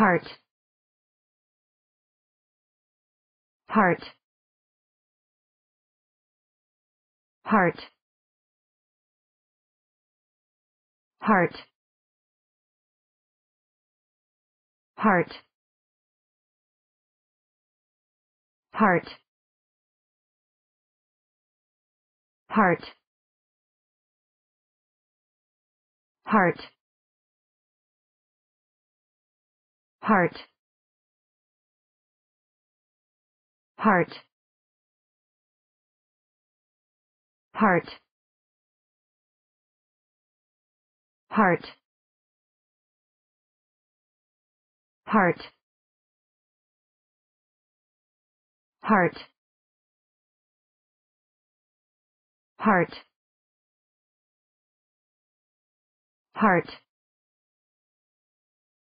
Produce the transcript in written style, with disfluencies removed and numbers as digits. Hart. Hart. Hart. Hart. Hart. Hart. Hart. Hart. Hart. Hart. Hart. Hart. Hart. Hart. Hart. Hart.